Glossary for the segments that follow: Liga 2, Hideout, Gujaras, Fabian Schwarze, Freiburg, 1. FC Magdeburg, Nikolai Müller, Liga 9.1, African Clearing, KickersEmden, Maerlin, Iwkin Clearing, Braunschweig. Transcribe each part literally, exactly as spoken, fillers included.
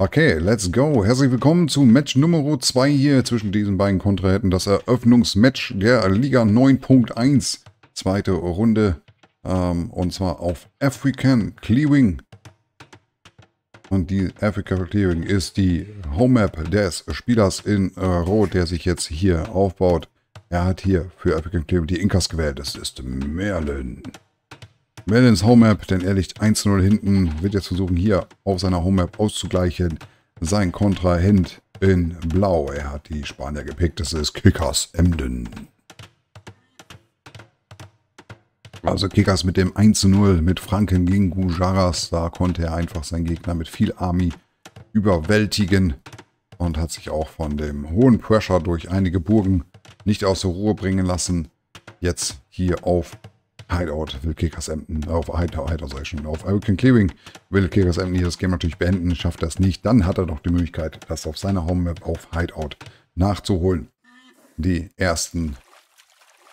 Okay, let's go. Herzlich willkommen zu Match Nummer zwei hier zwischen diesen beiden Kontrahenten. Das Eröffnungsmatch der Liga neun Punkt eins. Zweite Runde. Ähm, und zwar auf African Clearing. Und die African Clearing ist die Home Map des Spielers in äh, Rot, der sich jetzt hier aufbaut. Er hat hier für African Clearing die Inkas gewählt. Das ist Maerlin. Maerlins Home Map, denn er liegt eins zu null hinten. Wird jetzt versuchen, hier auf seiner Home Map auszugleichen. Sein Kontrahent in Blau. Er hat die Spanier gepickt. Das ist KickersEmden. Also Kickers mit dem eins zu null mit Franken gegen Gujaras. Da konnte er einfach seinen Gegner mit viel Army überwältigen und hat sich auch von dem hohen Pressure durch einige Burgen nicht aus der Ruhe bringen lassen. Jetzt hier auf Hideout will KickersEmden, auf Hideout, Hideout sei schon, auf Iwkin Clearing will KickersEmden hier das Game natürlich beenden. Schafft das nicht, dann hat er noch die Möglichkeit, das auf seiner Homemap auf Hideout nachzuholen. Die ersten...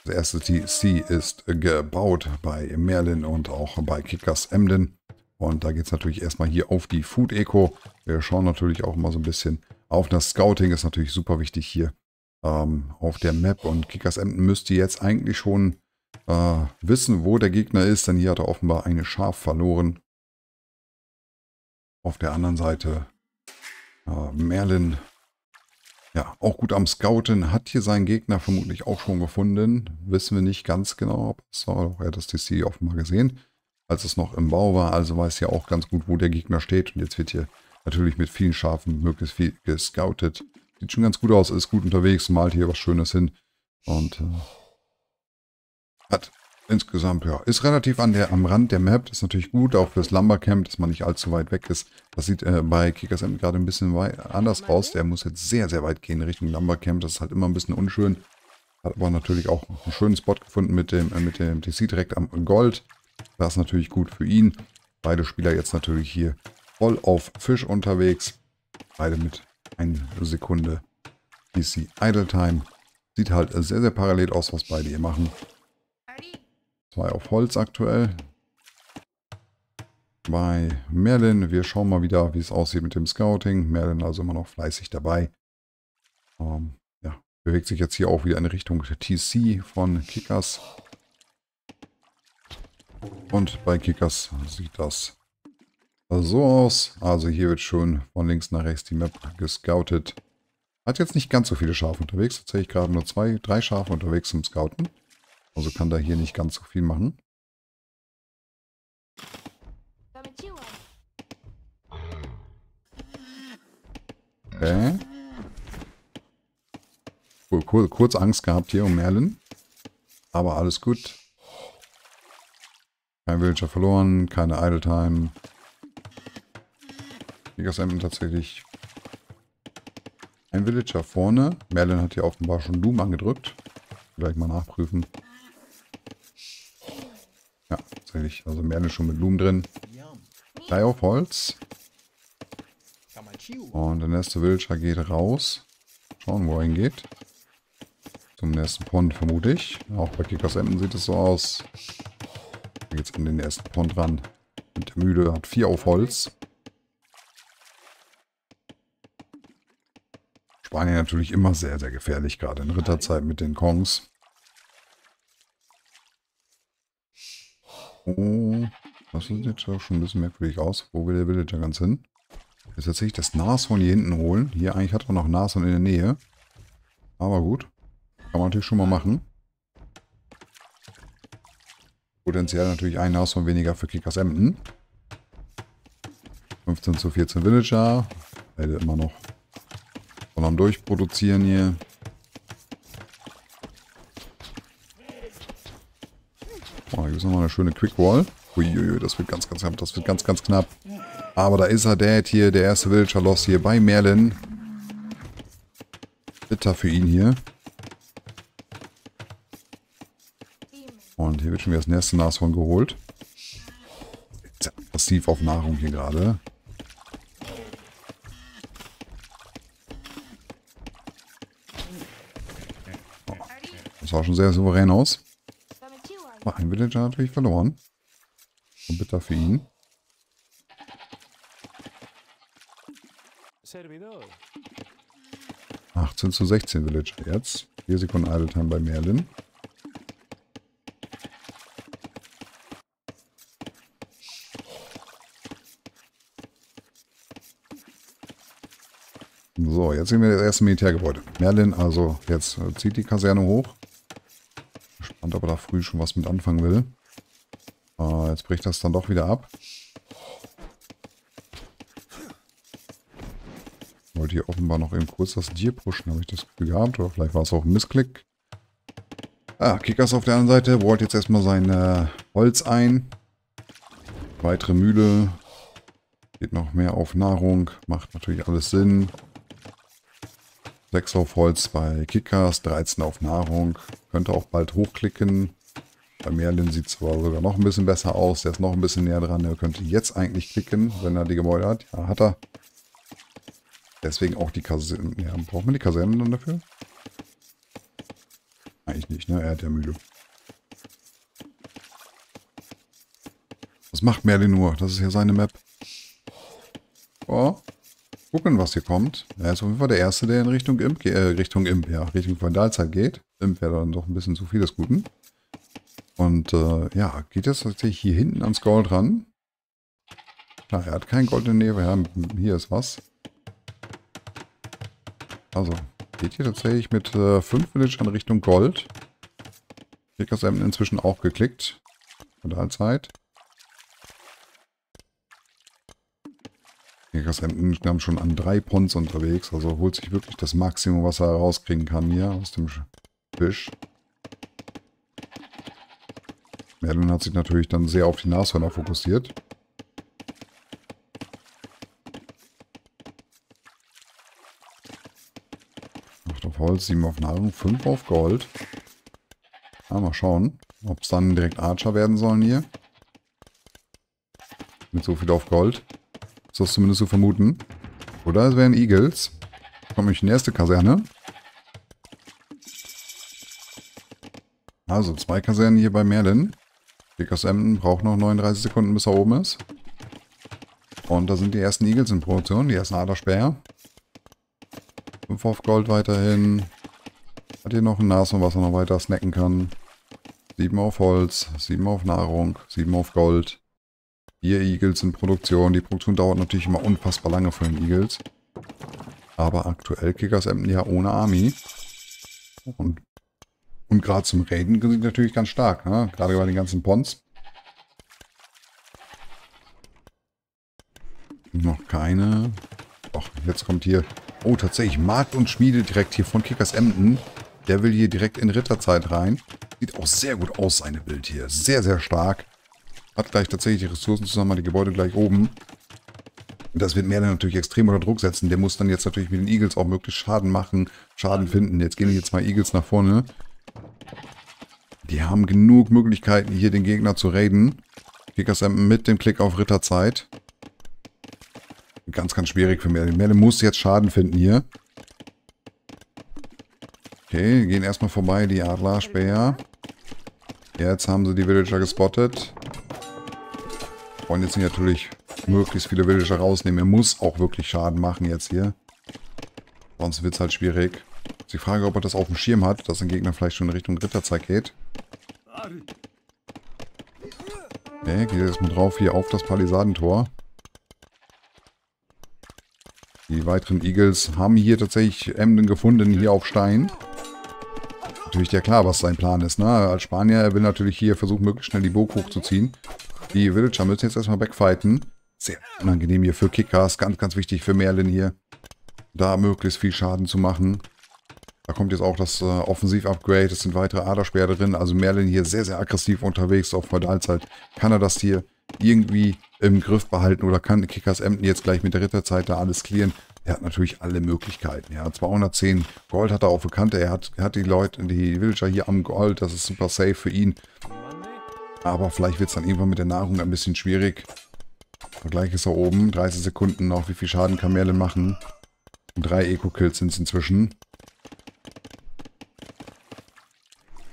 Das erste T C ist gebaut bei Maerlin und auch bei KickersEmden. Und da geht es natürlich erstmal hier auf die Food Eco. Wir schauen natürlich auch mal so ein bisschen auf das Scouting. Ist natürlich super wichtig hier ähm, auf der Map. Und KickersEmden müsste jetzt eigentlich schon äh, wissen, wo der Gegner ist. Denn hier hat er offenbar eine Schaf verloren. Auf der anderen Seite äh, Maerlin. Ja, auch gut am Scouten, hat hier seinen Gegner vermutlich auch schon gefunden. Wissen wir nicht ganz genau, aber es war doch, er hat das T C offenbar gesehen, als es noch im Bau war. Also weiß ja auch ganz gut, wo der Gegner steht. Und jetzt wird hier natürlich mit vielen Schafen möglichst viel gescoutet. Sieht schon ganz gut aus, ist gut unterwegs, malt hier was Schönes hin. Und äh, hat insgesamt, ja, ist relativ an der, am Rand der Map. Das ist natürlich gut, auch fürs Lumbercamp, dass man nicht allzu weit weg ist. Das sieht äh, bei KickersEmden gerade ein bisschen anders aus. Der muss jetzt sehr, sehr weit gehen Richtung Lumbercamp. Das ist halt immer ein bisschen unschön. Hat aber natürlich auch einen schönen Spot gefunden mit dem, äh, mit dem T C direkt am Gold. Das ist natürlich gut für ihn. Beide Spieler jetzt natürlich hier voll auf Fisch unterwegs. Beide mit einer Sekunde T C Idle Time. Sieht halt sehr, sehr parallel aus, was beide hier machen. Zwei auf Holz aktuell. Bei Maerlin, wir schauen mal wieder, wie es aussieht mit dem Scouting. Maerlin also immer noch fleißig dabei. Ähm, ja, bewegt sich jetzt hier auch wieder in Richtung T C von Kickers. Und bei Kickers sieht das so aus. Also hier wird schön von links nach rechts die Map gescoutet. Hat jetzt nicht ganz so viele Schafe unterwegs. Jetzt sehe ich gerade nur zwei, drei Schafe unterwegs zum Scouten. Also kann da hier nicht ganz so viel machen. Okay. Cool, cool, kurz Angst gehabt hier um Maerlin. Aber alles gut. Kein Villager verloren, keine Idle Time. KickersEmden tatsächlich. Ein Villager vorne. Maerlin hat hier offenbar schon Doom angedrückt. Vielleicht mal nachprüfen. Ja, tatsächlich. Also Maerlin schon mit Blumen drin. Drei auf Holz. Und der nächste Villager geht raus. Schauen, wo er hingeht. Zum nächsten Pond vermute ich. Auch bei KickersEmden sieht es so aus. Da geht es an den ersten Pond ran. Und der Mühle hat vier auf Holz. Spanien natürlich immer sehr, sehr gefährlich, gerade in Ritterzeit mit den Kongs. Oh, das sieht jetzt schon ein bisschen merkwürdig aus. Wo will der Villager ganz hin? Jetzt tatsächlich das Nashorn hier hinten holen. Hier eigentlich hat er noch Nashorn in der Nähe. Aber gut. Kann man natürlich schon mal machen. Potenziell natürlich ein Nashorn weniger für KickersEmden. fünfzehn zu vierzehn Villager. Leider immer noch voll am Durchproduzieren hier. Oh, hier gibt es nochmal eine schöne Quick Wall. Uiuiui, das wird ganz, ganz knapp. Das wird ganz, ganz knapp. Aber da ist er, der hier, der erste Villager Loss hier bei Maerlin. Bitter für ihn hier. Und hier wird schon wieder das nächste Nashorn geholt. Passiv auf Nahrung hier gerade. Oh, das sah schon sehr souverän aus. Ein Villager natürlich verloren. Und bitter für ihn. achtzehn zu sechzehn Villager jetzt. vier Sekunden Idletime bei Maerlin. So, jetzt sehen wir das erste Militärgebäude. Maerlin, also jetzt zieht die Kaserne hoch. Gespannt, ob er da früh schon was mit anfangen will. Äh, jetzt bricht das dann doch wieder ab. Wollte hier offenbar noch eben kurz das Deer pushen, habe ich das Gefühl gehabt. Oder vielleicht war es auch ein Missklick. Ah, Kickers auf der anderen Seite. Wollt jetzt erstmal sein äh, Holz ein. Weitere Mühle. Geht noch mehr auf Nahrung. Macht natürlich alles Sinn. sechs auf Holz bei Kickers, dreizehn auf Nahrung. Könnte auch bald hochklicken. Bei Maerlin sieht es sogar noch ein bisschen besser aus. Der ist noch ein bisschen näher dran. Er könnte jetzt eigentlich klicken, wenn er die Gebäude hat. Ja, hat er. Deswegen auch die Kaserne. Ja, braucht man die Kaserne dann dafür? Eigentlich nicht, ne? Er hat ja Mühle. Was macht Maerlin nur? Das ist ja seine Map. Oh, gucken, was hier kommt. Er ist auf jeden Fall der Erste, der in Richtung Imp geht. Äh, Richtung Imp, ja. Richtung Vandalzeit geht. Imp wäre dann doch ein bisschen zu viel des Guten. Und äh, ja, geht jetzt tatsächlich hier hinten ans Gold ran. Klar, er hat kein Gold in der Nähe. Ja, hier ist was. Also, geht hier tatsächlich mit äh, fünf Villagern Richtung Gold. KickersEmden inzwischen auch geklickt. Vandalzeit. KickersEmden haben schon an drei Ponds unterwegs, also holt sich wirklich das Maximum, was er rauskriegen kann hier aus dem Fisch. Maerlin hat sich natürlich dann sehr auf die Nashörner fokussiert. acht auf Holz, sieben auf Nahrung, fünf auf Gold. Ja, mal schauen, ob es dann direkt Archer werden sollen hier. Mit so viel auf Gold. So ist zumindest zu vermuten. Oder es wären Eagles. Komme ich in die erste Kaserne. Also zwei Kasernen hier bei Maerlin. KickersEmden braucht noch neununddreißig Sekunden, bis er oben ist. Und da sind die ersten Eagles in Produktion. Die ersten Aderspeer. fünf auf Gold weiterhin. Hat hier noch ein Nashorn, was er noch weiter snacken kann. sieben auf Holz, sieben auf Nahrung, sieben auf Gold. Vier Eagles in Produktion. Die Produktion dauert natürlich immer unfassbar lange für den Eagles. Aber aktuell KickersEmden ja ohne Army. Und, und gerade zum Raiden sind natürlich ganz stark, ne? Gerade bei den ganzen Ponds. Noch keine. Doch, jetzt kommt hier. Oh, tatsächlich Markt und Schmiede direkt hier von KickersEmden. Der will hier direkt in Ritterzeit rein. Sieht auch sehr gut aus, seine Bild hier. Sehr, sehr stark. Hat gleich tatsächlich die Ressourcen zusammen, hat die Gebäude gleich oben. Das wird Maerlin natürlich extrem unter Druck setzen. Der muss dann jetzt natürlich mit den Eagles auch möglichst Schaden machen, Schaden finden. Jetzt gehen jetzt zwei Eagles nach vorne. Die haben genug Möglichkeiten, hier den Gegner zu raiden. KickersEmden mit dem Klick auf Ritterzeit. Ganz, ganz schwierig für Maerlin. Maerlin muss jetzt Schaden finden hier. Okay, gehen erstmal vorbei, die Adler-Speer. Jetzt haben sie die Villager gespottet. Wollen jetzt natürlich möglichst viele Villager rausnehmen. Er muss auch wirklich Schaden machen jetzt hier. Sonst wird es halt schwierig. Ist die Frage, ob er das auf dem Schirm hat, dass ein Gegner vielleicht schon in Richtung Ritterzeit geht. Okay, geht jetzt mal drauf hier auf das Palisadentor. Die weiteren Eagles haben hier tatsächlich Emden gefunden, hier auf Stein. Natürlich ja klar, was sein Plan ist. Ne? Als Spanier, er will natürlich hier versuchen, möglichst schnell die Burg hochzuziehen. Die Villager müssen jetzt erstmal backfighten. Sehr unangenehm hier für Kickers. Ganz, ganz wichtig für Maerlin hier. Da möglichst viel Schaden zu machen. Da kommt jetzt auch das äh, Offensiv-Upgrade. Es sind weitere Aderspeer drin. Also Maerlin hier sehr, sehr aggressiv unterwegs auf Feudalzeit. Kann er das hier irgendwie im Griff behalten? Oder kann KickersEmden jetzt gleich mit der Ritterzeit da alles clearen? Er hat natürlich alle Möglichkeiten. Ja, zweihundertzehn Gold hat er auf der Kante. Er hat, er hat die Leute, die Villager hier am Gold. Das ist super safe für ihn. Aber vielleicht wird es dann irgendwann mit der Nahrung ein bisschen schwierig. Aber gleich ist er oben. dreißig Sekunden noch. Wie viel Schaden kann Maerlin machen? Drei Eco-Kills sind es inzwischen.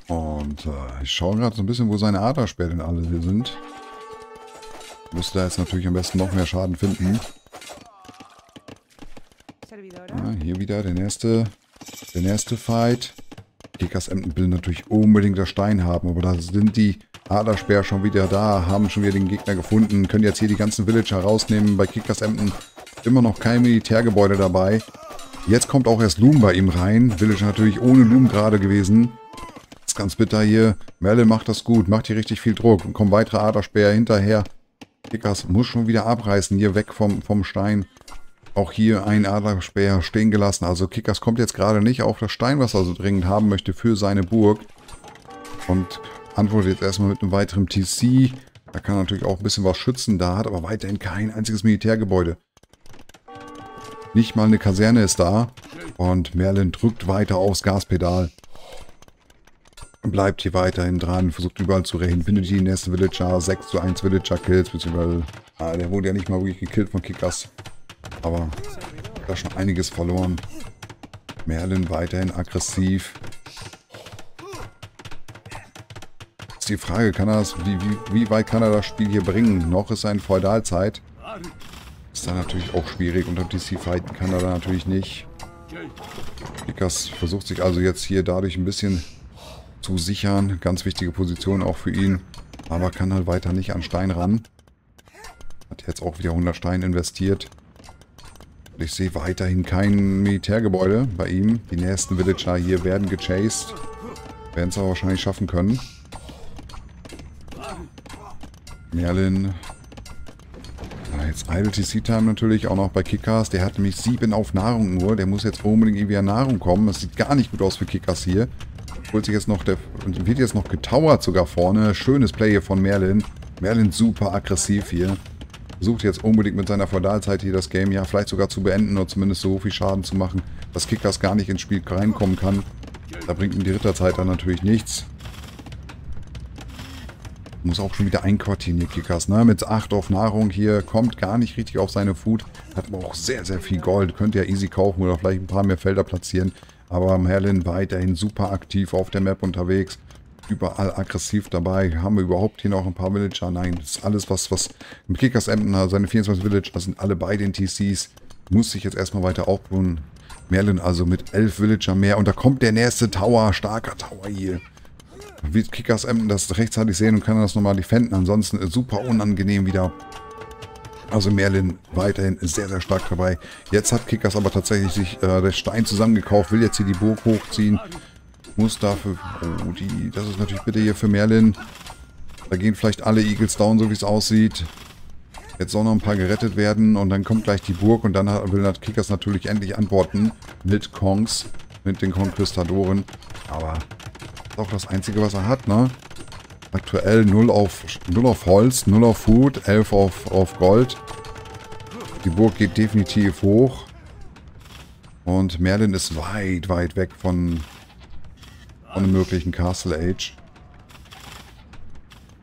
Und äh, ich schaue gerade so ein bisschen, wo seine Aderspeer denn alle hier sind. Müsste er jetzt natürlich am besten noch mehr Schaden finden. Stelle wieder, oder? Ah, hier wieder der nächste, der nächste Fight. KickersEmden will natürlich unbedingt das Stein haben, aber da sind die Adlersperr schon wieder da, haben schon wieder den Gegner gefunden, können jetzt hier die ganzen Villager rausnehmen. Bei KickersEmden immer noch kein Militärgebäude dabei. Jetzt kommt auch erst Loom bei ihm rein. Villager natürlich ohne Loom gerade gewesen. Das ist ganz bitter hier. Merlin macht das gut, macht hier richtig viel Druck und kommen weitere Adlersperr hinterher. Kickers muss schon wieder abreißen, hier weg vom, vom Stein. Auch hier ein Adlersperr stehen gelassen. Also Kickers kommt jetzt gerade nicht auf das Stein, was er so dringend haben möchte für seine Burg. Und antwortet jetzt erstmal mit einem weiteren T C. Da kann er natürlich auch ein bisschen was schützen. Da hat aber weiterhin kein einziges Militärgebäude. Nicht mal eine Kaserne ist da. Und Maerlin drückt weiter aufs Gaspedal. Bleibt hier weiterhin dran, versucht überall zu rächen, findet die nächsten Villager, sechs zu eins Villager-Kills, beziehungsweise, ah, der wurde ja nicht mal wirklich gekillt von Kickers, aber da schon einiges verloren. Maerlin weiterhin aggressiv. Ist die Frage, kann er das, wie, wie, wie weit kann er das Spiel hier bringen? Noch ist er in Feudalzeit. Ist dann natürlich auch schwierig, unter D C fighten kann er da natürlich nicht. Kickers versucht sich also jetzt hier dadurch ein bisschen zu sichern. Ganz wichtige Position auch für ihn. Aber kann halt weiter nicht an Stein ran. Hat jetzt auch wieder hundert Steine investiert. Und ich sehe weiterhin kein Militärgebäude bei ihm. Die nächsten Villager hier werden gechased. Werden es aber wahrscheinlich schaffen können. Maerlin. Ja, jetzt Idle T C-Time natürlich auch noch bei Kickers. Der hat nämlich sieben auf Nahrung nur. Der muss jetzt unbedingt irgendwie an Nahrung kommen. Das sieht gar nicht gut aus für Kickers hier. Holt sich jetzt noch, der wird jetzt noch getowert sogar vorne. Schönes Play hier von Maerlin. Maerlin super aggressiv hier. Versucht jetzt unbedingt mit seiner Feudalzeit hier das Game ja vielleicht sogar zu beenden oder zumindest so viel Schaden zu machen, dass Kickers gar nicht ins Spiel reinkommen kann. Da bringt ihm die Ritterzeit dann natürlich nichts. Muss auch schon wieder einquartieren hier Kickers, ne? Mit acht auf Nahrung hier, kommt gar nicht richtig auf seine Food. Hat aber auch sehr, sehr viel Gold. Könnte ja easy kaufen oder vielleicht ein paar mehr Felder platzieren. Aber Maerlin weiterhin super aktiv auf der Map unterwegs. Überall aggressiv dabei. Haben wir überhaupt hier noch ein paar Villager? Nein, das ist alles, was, was mit KickersEmden hat. Seine vierundzwanzig Villager sind alle bei den T Cs. Muss sich jetzt erstmal weiter aufbauen. Maerlin also mit elf Villager mehr. Und da kommt der nächste Tower. Starker Tower hier. Wird KickersEmden das rechtzeitig sehen und kann das nochmal defenden. Ansonsten super unangenehm wieder. Also Maerlin weiterhin sehr, sehr stark dabei. Jetzt hat Kickers aber tatsächlich sich äh, der Stein zusammengekauft, will jetzt hier die Burg hochziehen. Muss dafür... Oh, die, das ist natürlich bitte hier für Maerlin. Da gehen vielleicht alle Eagles down, so wie es aussieht. Jetzt sollen noch ein paar gerettet werden und dann kommt gleich die Burg und dann hat, will hat Kickers natürlich endlich antworten mit Kongs, mit den Konquistadoren. Aber das ist auch das Einzige, was er hat, ne? Aktuell null auf, null auf Holz, null auf Food, elf auf, auf Gold. Die Burg geht definitiv hoch. Und Maerlin ist weit, weit weg von, von einem möglichen Castle Age.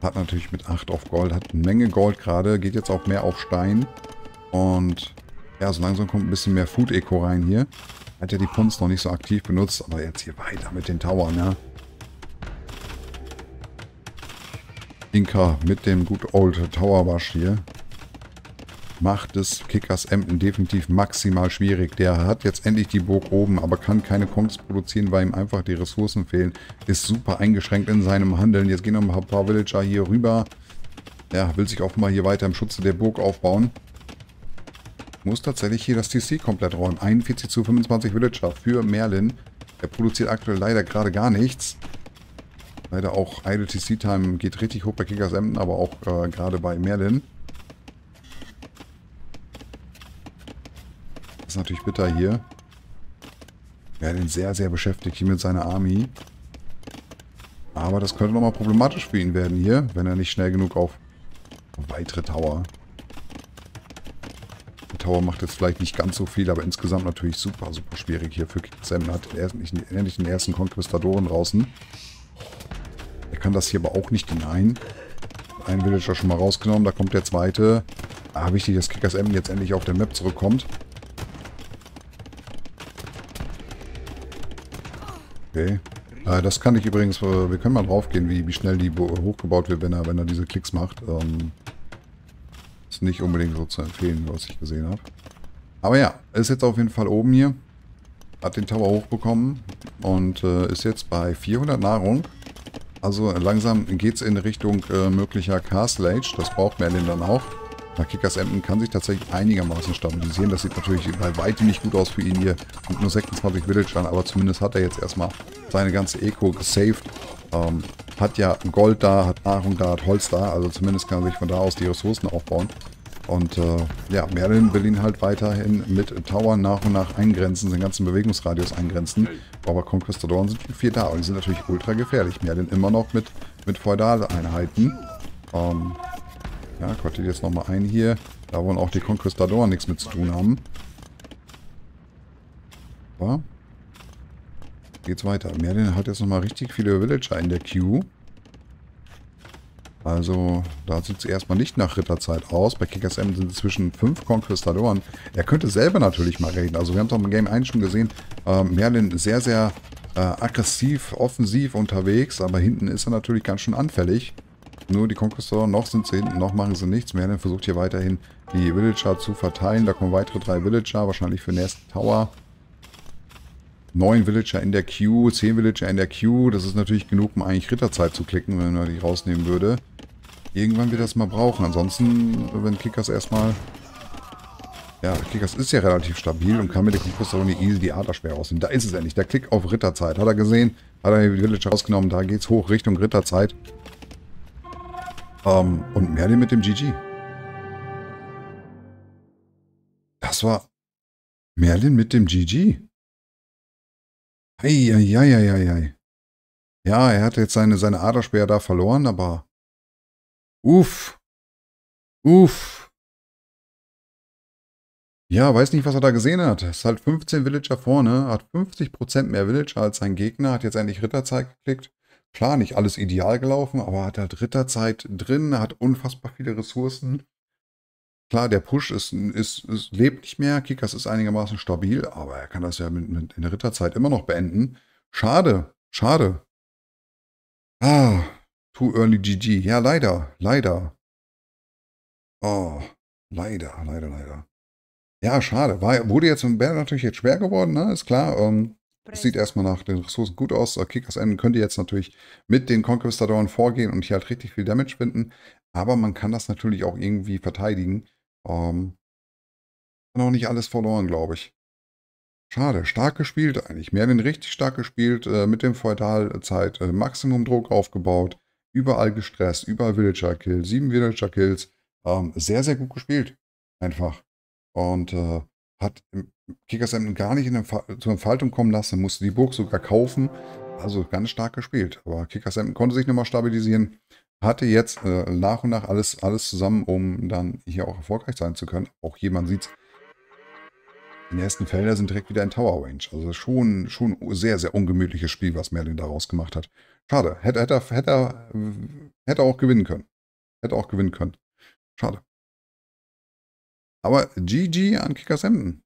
Hat natürlich mit acht auf Gold, hat eine Menge Gold gerade, geht jetzt auch mehr auf Stein. Und ja, so langsam kommt ein bisschen mehr Food Eco rein hier. Hat ja die Pons noch nicht so aktiv benutzt, aber jetzt hier weiter mit den Towern, ne? Inka mit dem Good Old Tower Wash hier macht es KickersEmden definitiv maximal schwierig. Der hat jetzt endlich die Burg oben, aber kann keine Kongs produzieren, weil ihm einfach die Ressourcen fehlen. Ist super eingeschränkt in seinem Handeln. Jetzt gehen noch ein paar Villager hier rüber. Ja, will sich auch mal hier weiter im Schutze der Burg aufbauen. Muss tatsächlich hier das T C komplett räumen. einundvierzig zu fünfundzwanzig Villager für Maerlin. Er produziert aktuell leider gerade gar nichts. Leider auch Idle T C-Time geht richtig hoch bei KickersEmden, aber auch äh, gerade bei Maerlin. Das ist natürlich bitter hier. Maerlin sehr, sehr beschäftigt hier mit seiner Army. Aber das könnte nochmal problematisch für ihn werden hier, wenn er nicht schnell genug auf, auf weitere Tower. Der Tower macht jetzt vielleicht nicht ganz so viel, aber insgesamt natürlich super, super schwierig hier für KickersEmden. Hat endlich den ersten Konquistadoren draußen. Kann das hier aber auch nicht hinein. Ein Villager schon mal rausgenommen, da kommt der zweite. Ah, wichtig, dass KickersEmden jetzt endlich auf der Map zurückkommt. Okay. Äh, das kann ich übrigens, wir können mal drauf gehen, wie, wie schnell die hochgebaut wird, wenn er, wenn er diese Klicks macht. Ähm, ist nicht unbedingt so zu empfehlen, was ich gesehen habe. Aber ja, ist jetzt auf jeden Fall oben hier. Hat den Tower hochbekommen und äh, ist jetzt bei vierhundert Nahrung. Also langsam geht es in Richtung äh, möglicher Castle Age. Das braucht Maerlin dann auch. Na, KickersEmden kann sich tatsächlich einigermaßen stabilisieren. Das sieht natürlich bei weitem nicht gut aus für ihn hier. Und nur sechsundzwanzig Villagern, aber zumindest hat er jetzt erstmal seine ganze Eco gesaved. Ähm, hat ja Gold da, hat Nahrung da, hat Holz da. Also zumindest kann er sich von da aus die Ressourcen aufbauen. Und äh, ja, Maerlin will ihn halt weiterhin mit Towern nach und nach eingrenzen, seinen ganzen Bewegungsradius eingrenzen. Aber Konquistadoren sind schon viel da und die sind natürlich ultra gefährlich. Maerlin immer noch mit, mit Feudaleinheiten. Ähm, ja, kottet jetzt nochmal ein hier. Da wollen auch die Konquistadoren nichts mit zu tun haben. Aber geht's weiter. Maerlin hat jetzt nochmal richtig viele Villager in der Queue. Also, da sieht es erstmal nicht nach Ritterzeit aus. Bei KickersEmden sind inzwischen fünf Konquistadoren. Er könnte selber natürlich mal reden. Also, wir haben es auch im Game eins schon gesehen. Äh, Maerlin sehr, sehr äh, aggressiv, offensiv unterwegs. Aber hinten ist er natürlich ganz schön anfällig. Nur die Konquistadoren, noch sind sie hinten, noch machen sie nichts. Maerlin versucht hier weiterhin die Villager zu verteilen. Da kommen weitere drei Villager, wahrscheinlich für den nächsten Tower. neun Villager in der Queue, zehn Villager in der Queue. Das ist natürlich genug, um eigentlich Ritterzeit zu klicken, wenn man die rausnehmen würde. Irgendwann wird das mal brauchen. Ansonsten, wenn Kickers erstmal... Ja, Kickers ist ja relativ stabil und kann mit der Konquistadoren easy die Ader schwer rausnehmen. Da ist es endlich. Der Klick auf Ritterzeit. Hat er gesehen, hat er die Villager rausgenommen. Da geht's hoch Richtung Ritterzeit. Ähm, und Maerlin mit dem G G. Das war Maerlin mit dem G G. Eieieiei. Ja, er hat jetzt seine, seine Aderspeer da verloren, aber... Uff. Uff. Ja, weiß nicht, was er da gesehen hat. Es ist halt fünfzehn Villager vorne, hat fünfzig Prozent mehr Villager als sein Gegner, hat jetzt endlich Ritterzeit geklickt. Klar, nicht alles ideal gelaufen, aber hat halt Ritterzeit drin, hat unfassbar viele Ressourcen. Klar, der Push ist, ist, ist, lebt nicht mehr. Kickers ist einigermaßen stabil, aber er kann das ja mit, mit in der Ritterzeit immer noch beenden. Schade, schade. Ah, too early G G. Ja, leider, leider. Oh, leider, leider, leider. Ja, schade. War, wurde jetzt im Bär natürlich jetzt schwer geworden, ne? Ist klar. Ähm, das sieht erstmal nach den Ressourcen gut aus. KickersEmden könnte jetzt natürlich mit den Konquistadoren vorgehen und hier halt richtig viel Damage finden. Aber man kann das natürlich auch irgendwie verteidigen. Ähm, noch nicht alles verloren, glaube ich. Schade, stark gespielt eigentlich. Maerlin richtig stark gespielt, äh, mit dem Feudalzeit äh, Maximum Druck aufgebaut, überall gestresst, überall Villager Kill, sieben Villager Kills. Ähm, sehr, sehr gut gespielt. Einfach. Und äh, hat KickersEmden gar nicht in der zur Entfaltung kommen lassen, musste die Burg sogar kaufen. Also ganz stark gespielt. Aber KickersEmden konnte sich nochmal stabilisieren. Hatte jetzt äh, nach und nach alles, alles zusammen, um dann hier auch erfolgreich sein zu können. Auch hier, man sieht es, die ersten Felder sind direkt wieder in Tower Range. Also schon, schon sehr, sehr ungemütliches Spiel, was Maerlin daraus gemacht hat. Schade, hätte, hätte, hätte, hätte auch gewinnen können. Hätte auch gewinnen können. Schade. Aber G G an KickersEmden.